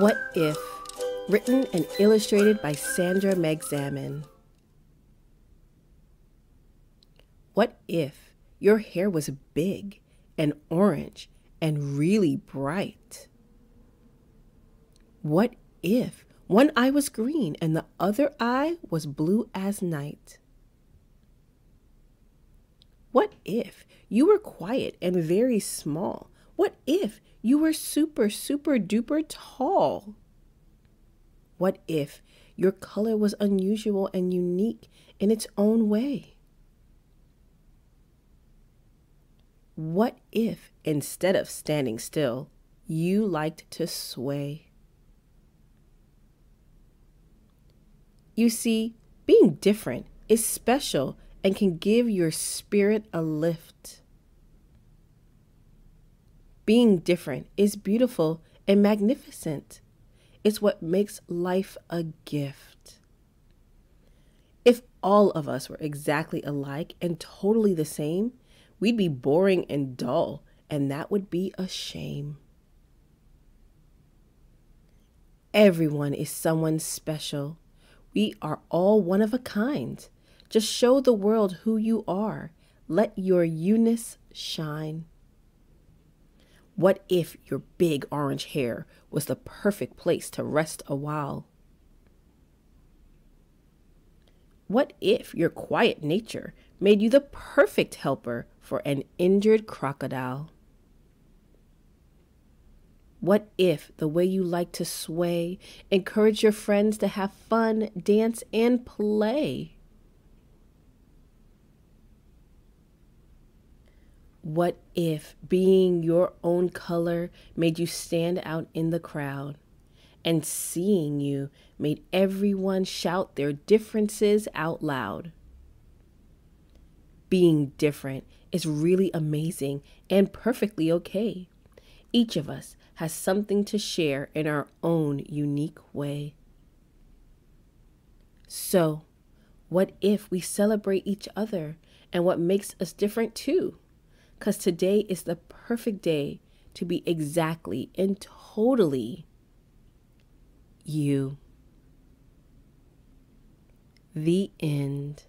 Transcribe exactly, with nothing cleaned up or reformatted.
What If? Written and illustrated by Sandra Magsamen. What if your hair was big and orange and really bright? What if one eye was green and the other eye was blue as night? What if you were quiet and very small? What if you were super, super duper tall? What if your color was unusual and unique in its own way? What if, instead of standing still, you liked to sway? You see, being different is special and can give your spirit a lift. Being different is beautiful and magnificent. It's what makes life a gift. If all of us were exactly alike and totally the same, we'd be boring and dull, and that would be a shame. Everyone is someone special. We are all one of a kind. Just show the world who you are. Let your you-ness shine. What if your big orange hair was the perfect place to rest a while? What if your quiet nature made you the perfect helper for an injured crocodile? What if the way you like to sway encouraged your friends to have fun, dance, and play? What if being your own color made you stand out in the crowd, and seeing you made everyone shout their differences out loud? Being different is really amazing and perfectly okay. Each of us has something to share in our own unique way. So, what if we celebrate each other and what makes us different too? Because today is the perfect day to be exactly and totally you. The end.